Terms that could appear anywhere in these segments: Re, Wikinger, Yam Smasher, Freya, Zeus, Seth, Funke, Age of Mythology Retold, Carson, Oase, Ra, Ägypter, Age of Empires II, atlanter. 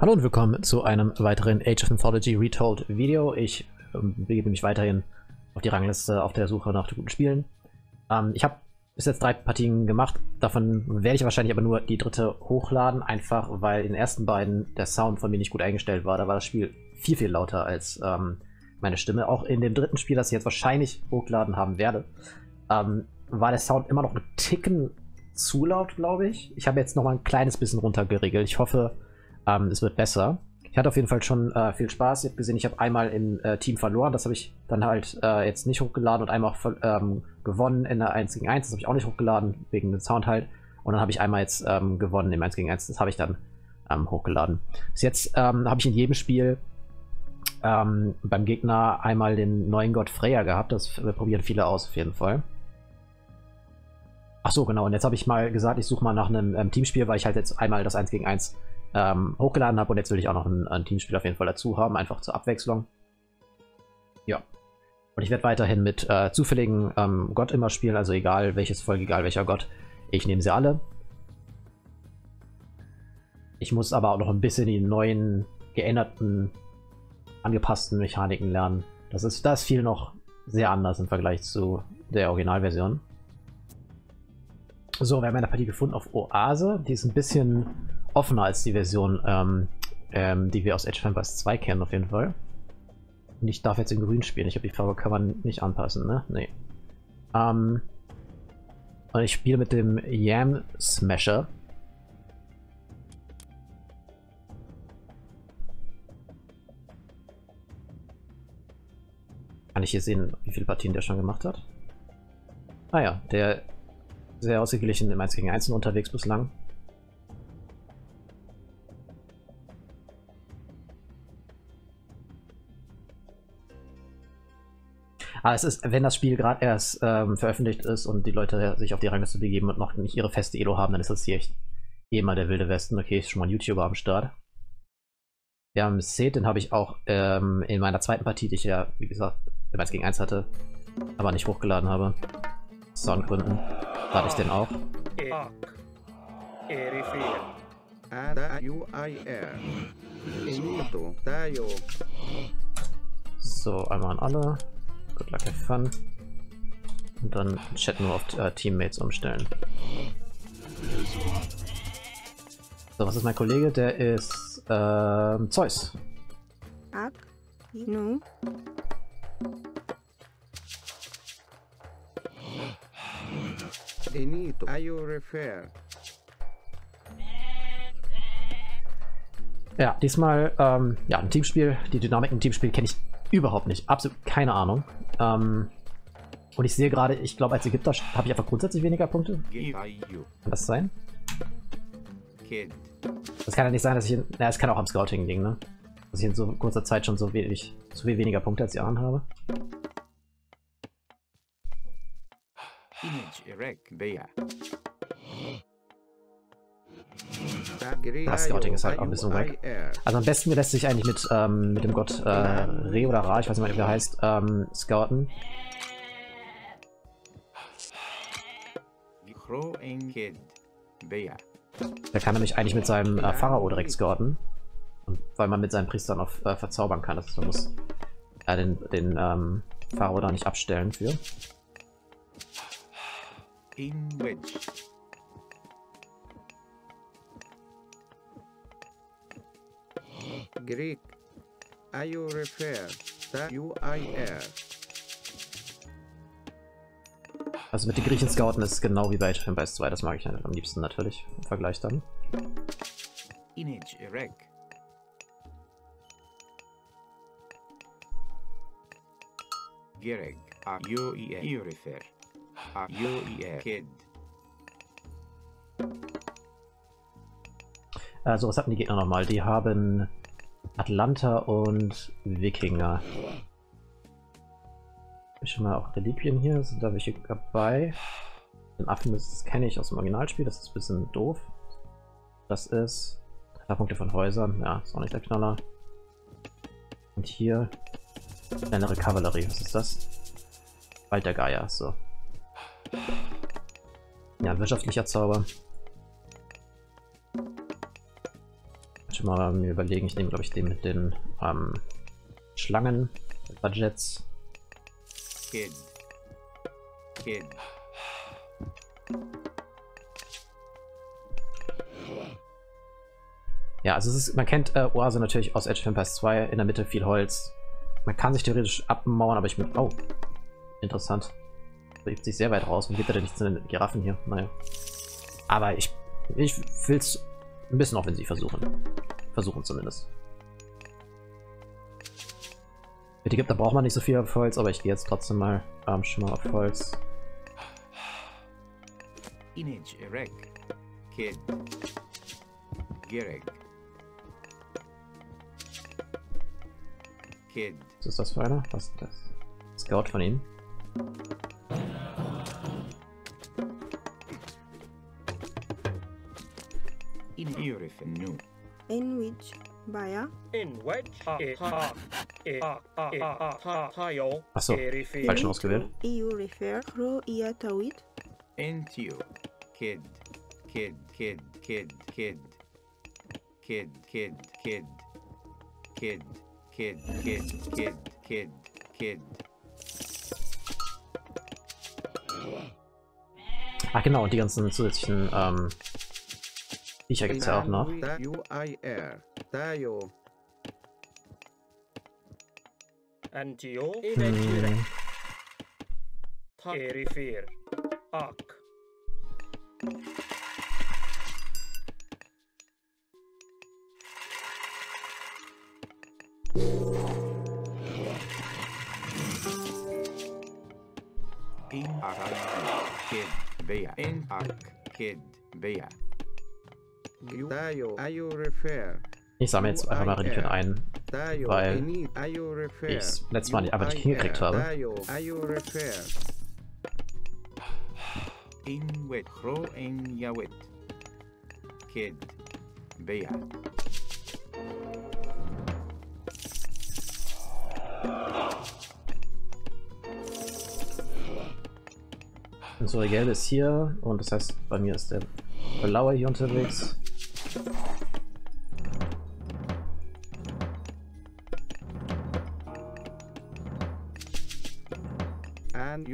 Hallo und willkommen zu einem weiteren Age of Mythology Retold Video. Ich begebe mich weiterhin auf die Rangliste auf der Suche nach guten Spielen. Ich habe bis jetzt 3 Partien gemacht, davon werde ich wahrscheinlich aber nur die dritte hochladen, einfach weil in den ersten beiden der Sound von mir nicht gut eingestellt war. Da war das Spiel viel, viel lauter als meine Stimme. Auch in dem dritten Spiel, das ich jetzt wahrscheinlich hochgeladen haben werde, war der Sound immer noch einen Ticken zu laut, glaube ich. Ich habe jetzt nochmal ein kleines bisschen runter geregelt. Ich hoffe, es wird besser. Ich hatte auf jeden Fall schon viel Spaß. Ihr habt gesehen, ich habe einmal im Team verloren. Das habe ich dann halt jetzt nicht hochgeladen und einmal auch gewonnen in der 1 gegen 1. Das habe ich auch nicht hochgeladen, wegen dem Sound halt. Und dann habe ich einmal jetzt gewonnen im 1 gegen 1. Das habe ich dann hochgeladen. Bis jetzt habe ich in jedem Spiel beim Gegner einmal den neuen Gott Freya gehabt. Das probieren viele aus auf jeden Fall. Ach so, genau. Und jetzt habe ich mal gesagt, ich suche mal nach einem Teamspiel, weil ich halt jetzt einmal das 1 gegen 1 hochgeladen habe und jetzt will ich auch noch ein Teamspiel auf jeden Fall dazu haben, einfach zur Abwechslung. Ja. Und ich werde weiterhin mit zufälligen Gott immer spielen, also egal welches Volk, egal welcher Gott. Ich nehme sie alle. Ich muss aber auch noch ein bisschen die neuen, geänderten, angepassten Mechaniken lernen. Das ist viel noch sehr anders im Vergleich zu der Originalversion. So, wir haben eine Partie gefunden auf Oase. Die ist ein bisschen offener als die Version, die wir aus Age of Empires II kennen, auf jeden Fall. Und ich darf jetzt in grün spielen. Ich glaube, die Farbe kann man nicht anpassen, ne? Nee. Und ich spiele mit dem Yam Smasher. Kann ich hier sehen, wie viele Partien der schon gemacht hat? Ah ja, der sehr ausgeglichen im 1 gegen 1 unterwegs bislang. Aber es ist, wenn das Spiel gerade erst veröffentlicht ist und die Leute sich auf die Rangliste begeben und noch nicht ihre feste Elo haben, dann ist das hier echt mal der wilde Westen. Okay, ist schon mal ein YouTuber am Start. Wir haben Seth, den habe ich auch in meiner zweiten Partie, die ich ja, wie gesagt, im 1 gegen 1 hatte, aber nicht hochgeladen habe. Aus Soundgründen lade ich den auch. So, einmal an alle. Good luck, have fun. Und dann Chat nur auf Teammates umstellen. So, was ist mein Kollege? Der ist Zeus. Ja, diesmal ja, ein Teamspiel. Die Dynamik im Teamspiel kenne ich überhaupt nicht, absolut keine Ahnung. Und ich sehe gerade, ich glaube, als Ägypter habe ich einfach grundsätzlich weniger Punkte. Kann das sein? Das kann ja nicht sein, dass ich in, na, es kann auch am Scouting liegen, ne? Dass ich in so kurzer Zeit schon so viel weniger Punkte als die anderen habe. Das Scouting ist halt auch ein bisschen weg. Also am besten lässt sich eigentlich mit dem Gott Re oder Ra, ich weiß nicht mehr, wie er heißt, scouten. Da kann er nämlich eigentlich mit seinem Pharao direkt scouten. Und weil man mit seinen Priestern auf verzaubern kann. Das heißt, man muss den Pharao da nicht abstellen für. Greek, are you referred to UIR? Also mit den Griechen Scouten ist es genau wie bei Age of Empires 2, das mag ich am liebsten natürlich im Vergleich dann. Inage Iraq. Gerek, are you referred? Are you kid? Also was hatten die Gegner nochmal? Die haben Atlanter und Wikinger. Hab ich schon mal auch Reliquien hier, sind da welche dabei? Den Affen, das kenne ich aus dem Originalspiel, das ist ein bisschen doof. Das ist Trefferpunkte von Häusern, ja, ist auch nicht der Knaller. Und hier kleinere Kavallerie, was ist das? Wald der Geier, so. Ja, wirtschaftlicher Zauber. ich mal mir überlegen. Ich nehme, glaube ich, den mit den Schlangen, Budgets. Kind. Kind. Ja, also es ist, man kennt Oase natürlich aus Age of Empires II, in der Mitte viel Holz. Man kann sich theoretisch abmauern, aber ich bin... Oh, interessant. Bewegt sich sehr weit raus. Und geht da denn nichts in den Giraffen hier? Naja. Aber ich will es ein bisschen offensiv versuchen. Versuchen zumindest. Mit Ägypter braucht man nicht so viel auf Holz, aber ich gehe jetzt trotzdem mal schon mal auf Holz. Was ist das für einer? Was ist das? Scout von ihm. In which buyer? In which Achso, falsch ausgewählt. You refer through ear to it. And you, kid, kid, kid, kid, kid, kid, kid, kid, kid, kid, kid, kid, kid, kid. Ach genau, und die ganzen zusätzlichen Viecher gibt es ja auch noch. Ich sammle jetzt einfach mal Reliquien ein, weil ich es letztes Mal einfach nicht hingekriegt habe. Und so, der gelbe ist hier und das heißt, bei mir ist der blaue hier unterwegs.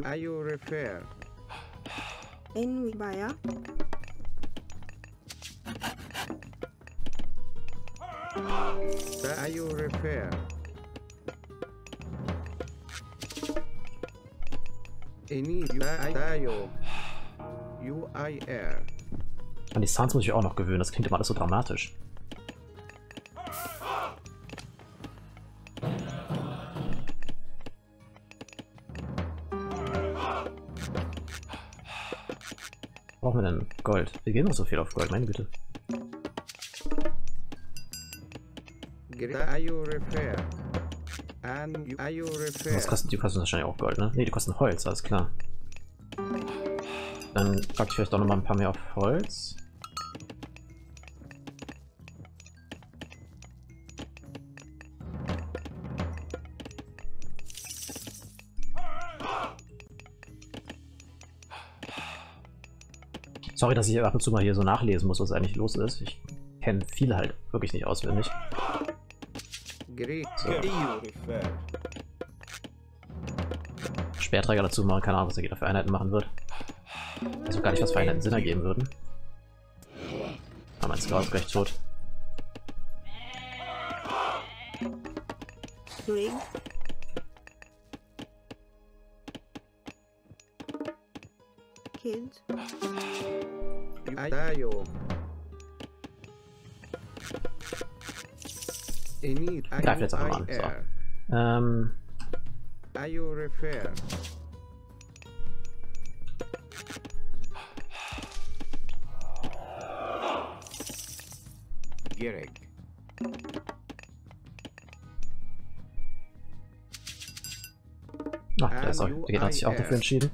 Are you repair? In buyer. Are you repair? In UIR. An die Sounds muss ich auch noch gewöhnen, das klingt immer alles so dramatisch. Brauchen wir denn Gold? Wir gehen noch so viel auf Gold, meine Güte. Was kosten die? Kosten wahrscheinlich auch Gold, ne? Ne, die kosten Holz, alles klar. Dann packe ich vielleicht auch noch mal ein paar mehr auf Holz. Sorry, dass ich ab und zu mal hier so nachlesen muss, was eigentlich los ist. Ich kenne viele halt wirklich nicht auswendig. So. Speerträger dazu machen, keine Ahnung, was er da für Einheiten machen wird. Also gar nicht, was für Einheiten Sinn ergeben würden. Aber mein Scout ist gleich tot. Kind. Greift jetzt einfach mal an. So. Ach, der hat sich auch dafür entschieden.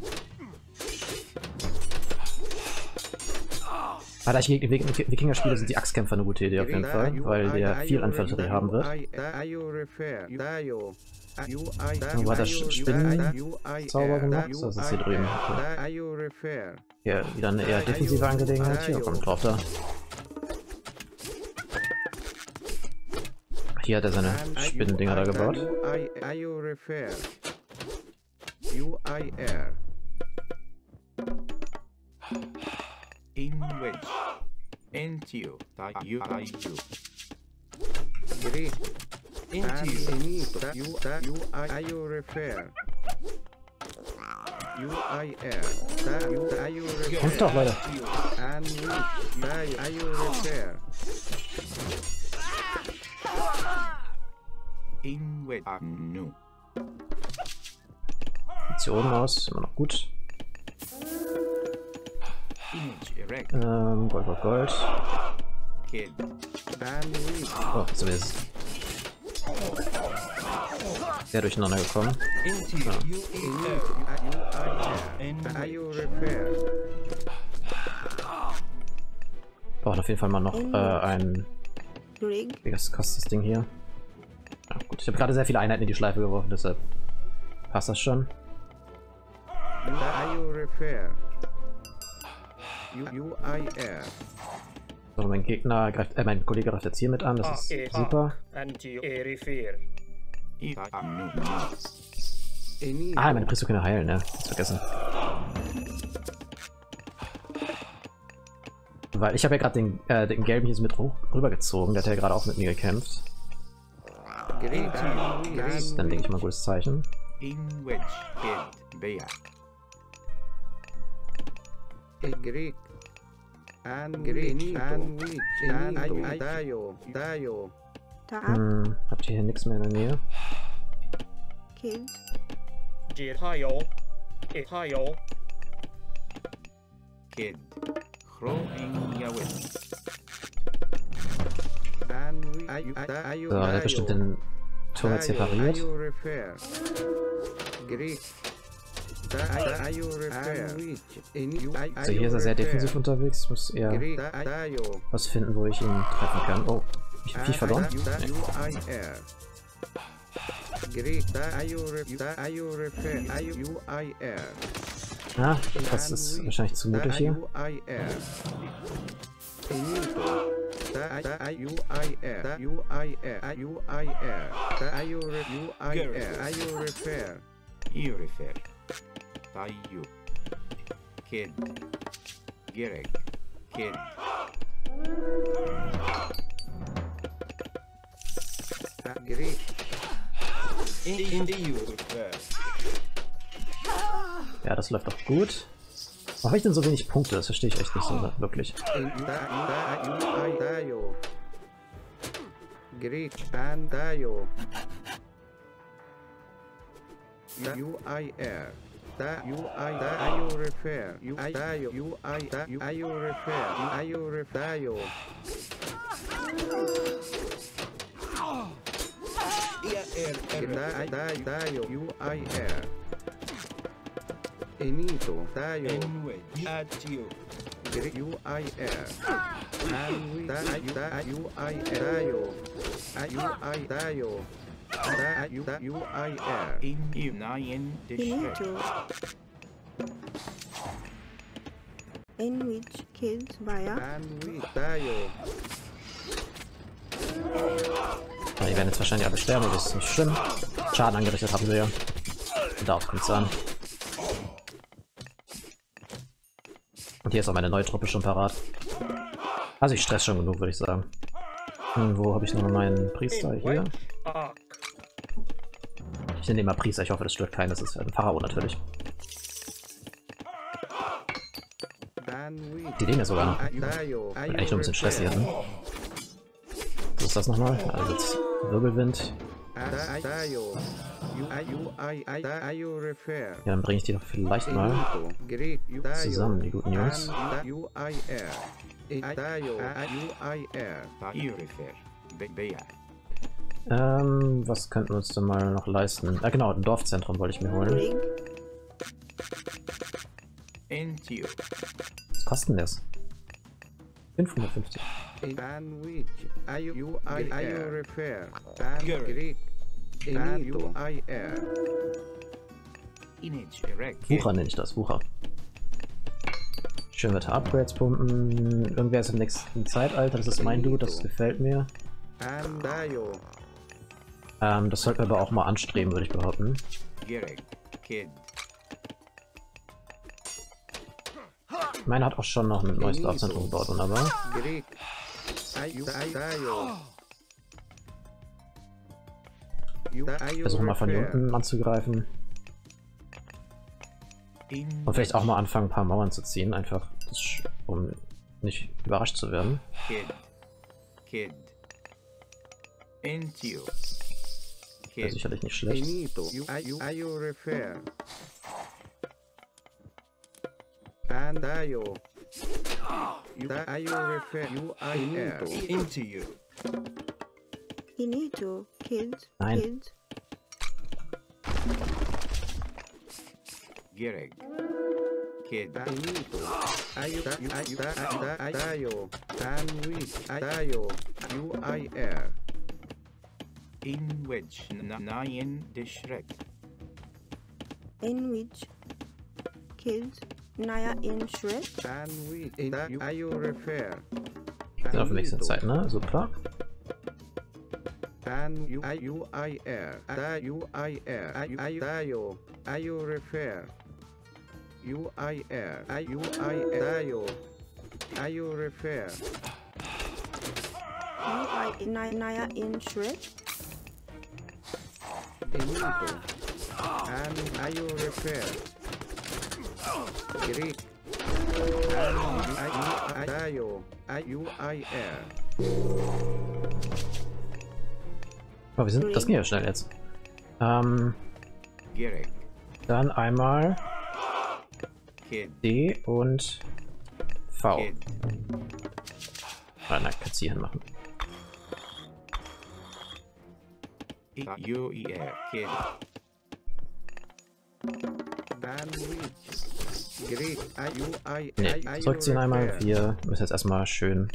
Da ich Wikinger spiele, sind die Axtkämpfer eine gute Idee auf jeden Fall, weil der viel Infanterie haben wird. Wo hat das Spinnenzauber gemacht? Das ist hier drüben. Okay. Hier wieder eine eher defensive Angelegenheit. Hier kommt drauf da. Hier hat er seine Spinnendinger da gebaut. Kommt doch, Leute. Munition aus, immer noch gut. Gold. Oh, so ist sehr durcheinander gekommen. Ja. Braucht auf jeden Fall mal noch ein. Was kostet das Ding hier? Ja, gut, ich habe gerade sehr viele Einheiten in die Schleife geworfen, deshalb passt das schon. So, mein Gegner greift, mein Kollege greift jetzt hier mit an, das ist super. Ah, meine Priester können heilen, ne? Hab's vergessen. Weil ich habe ja gerade den gelben hier mit rübergezogen, der hat ja gerade auch mit mir gekämpft. Das ist dann, denke ich mal, ein gutes Zeichen. Habt ihr hier nichts mehr in der Nähe? So, er hat bestimmt den Turm jetzt repariert. So, hier ist er sehr defensiv unterwegs. Ich muss eher was finden, wo ich ihn treffen kann. Oh, ich hab Viech verloren. Nee. Ah, das ist wahrscheinlich zu mutig hier. Ja, das läuft doch gut. Warum habe ich denn so wenig Punkte? Das verstehe ich echt nicht so wirklich. In which kids via? Die werden jetzt wahrscheinlich alle sterben, das ist nicht schlimm. Schaden angerichtet haben wir ja. Darauf kommt es an. Und hier ist auch meine neue Truppe schon parat. Also ich stress schon genug, würde ich sagen. Und wo habe ich noch meinen Priester? Hier. Ich nehme mal Priester, ich hoffe, das stört keinen. Das ist ein Pharao natürlich. Die leben ja sogar noch. Ich will eigentlich nur ein bisschen Stress hier haben. Was ist das nochmal? Also jetzt Wirbelwind. Ja, dann bringe ich die doch vielleicht mal zusammen, die guten Jungs. Was könnten wir uns denn mal noch leisten? Ah, genau, ein Dorfzentrum wollte ich mir holen. Was kostet denn das? 550. Wucher nenne ich das, Wucher. Schön wird Upgrades pumpen. Irgendwer ist im nächsten Zeitalter, das ist mein Dude, das gefällt mir. Das sollten wir aber auch mal anstreben, würde ich behaupten. Meine hat auch schon noch mit neues Schlafzentrum gebaut, wunderbar. Versuchen mal von hier unten anzugreifen. Und vielleicht auch mal anfangen, ein paar Mauern zu ziehen, einfach, um nicht überrascht zu werden. Wäre sicherlich nicht schlecht. Nein. In which nine district? In which kids Naya in Shrek? You refer. Sind auf nächste Zeit, ne? Super. Dann you refer. You refer. Naya in Shrek. And I you refer. Greek. Oh, wir sind. Das ging ja schnell jetzt. Dann einmal D und V. Dann kannst du hier hinmachen. Nee, zurückziehen einmal. Wir müssen jetzt erstmal schön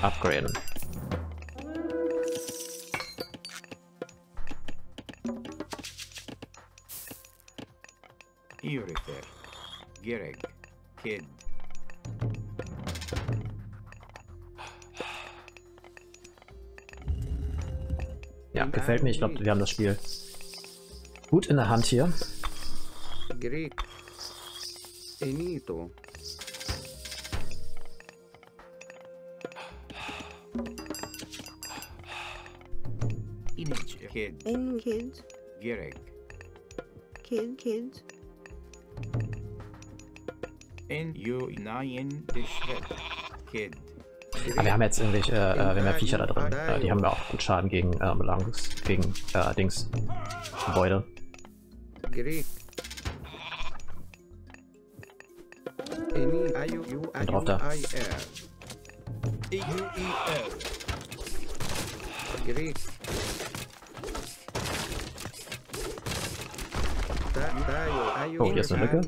upgraden. Ja, gefällt mir. Ich glaube, wir haben das Spiel gut in der Hand hier. Aber wir haben jetzt irgendwelche, wir haben ja Viecher da drin. Die haben ja auch gut Schaden gegen Gebäude. Und drauf da. Oh, hier ist eine Lücke.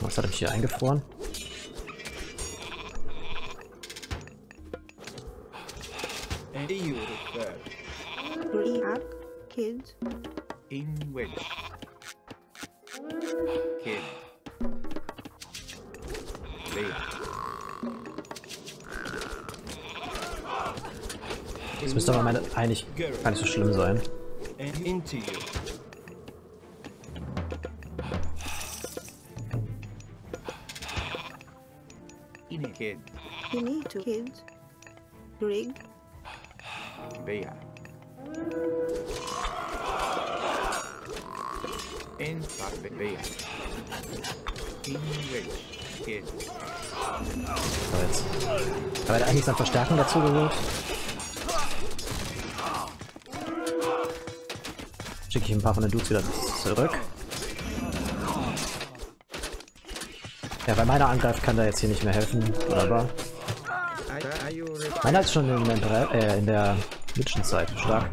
Was hat mich hier eingefroren? In which kid das müsste aber meine eigentlich gar nicht so schlimm sein. Jetzt. Aber da eigentlich an Verstärkung dazu gehört. Schicke ich ein paar von den Dudes wieder zurück. Ja, weil meiner angreift, kann da jetzt hier nicht mehr helfen. Wunderbar. Meiner ist schon in der Mitschenzeit stark.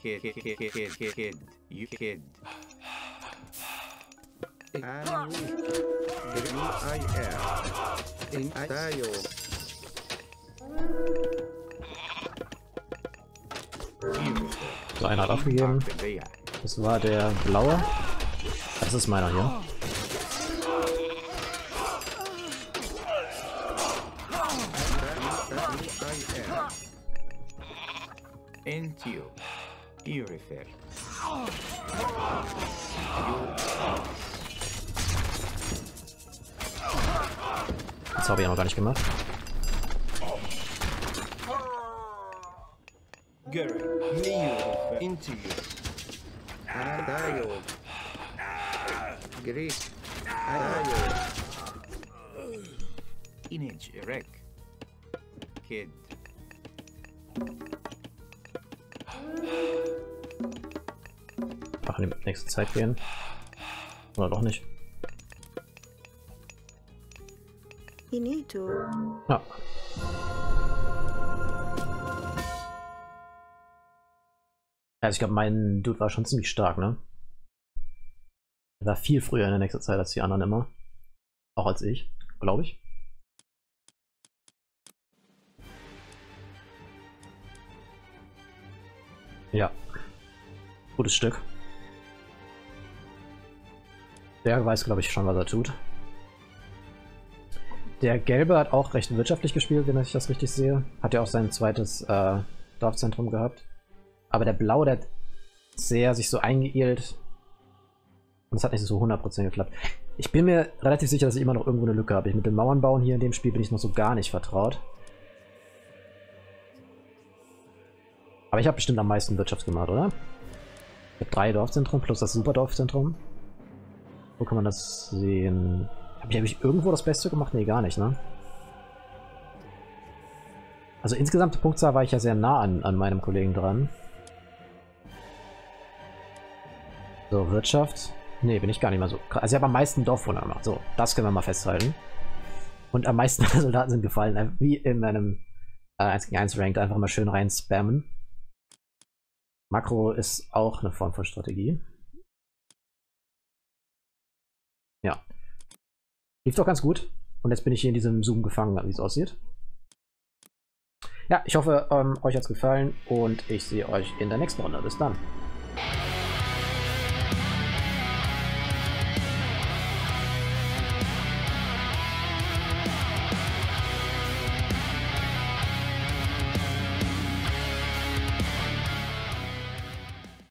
kid. In tayo. So, einer hat aufgegeben. Das war der blaue. Das ist meiner hier. Das habe ich noch gar nicht gemacht. Kid. Ach, in die nächste Zeit gehen. Oder doch nicht. Ja. Also ich glaube, mein Dude war schon ziemlich stark, ne? Er war viel früher in der nächsten Zeit als die anderen immer. Auch als ich, glaube ich. Ja. Gutes Stück. Der weiß, glaube ich, schon, was er tut. Der Gelbe hat auch recht wirtschaftlich gespielt, wenn ich das richtig sehe. Hat ja auch sein zweites Dorfzentrum gehabt. Aber der Blaue, der hat sehr sich so eingeirrt. Und es hat nicht so 100% geklappt. Ich bin mir relativ sicher, dass ich immer noch irgendwo eine Lücke habe. Ich mit dem Mauern bauen hier in dem Spiel bin ich noch so gar nicht vertraut. Aber ich habe bestimmt am meisten Wirtschaft gemacht, oder? Ich habe 3 Dorfzentren plus das Superdorfzentrum. Wo kann man das sehen? Hab ich irgendwo das Beste gemacht? Nee, gar nicht, ne? Also insgesamt der Punktzahl war ich ja sehr nah an meinem Kollegen dran. So, Wirtschaft. Nee, bin ich gar nicht mal so. Also ich habe am meisten Dorfwohner gemacht. So, das können wir mal festhalten. Und am meisten Soldaten sind gefallen. Wie in einem 1 gegen 1 Ranked. Einfach mal schön rein spammen. Makro ist auch eine Form von Strategie. Ja. Lief doch ganz gut. Und jetzt bin ich hier in diesem Zoom gefangen, wie es aussieht. Ja, ich hoffe, euch hat es gefallen und ich sehe euch in der nächsten Runde. Bis dann.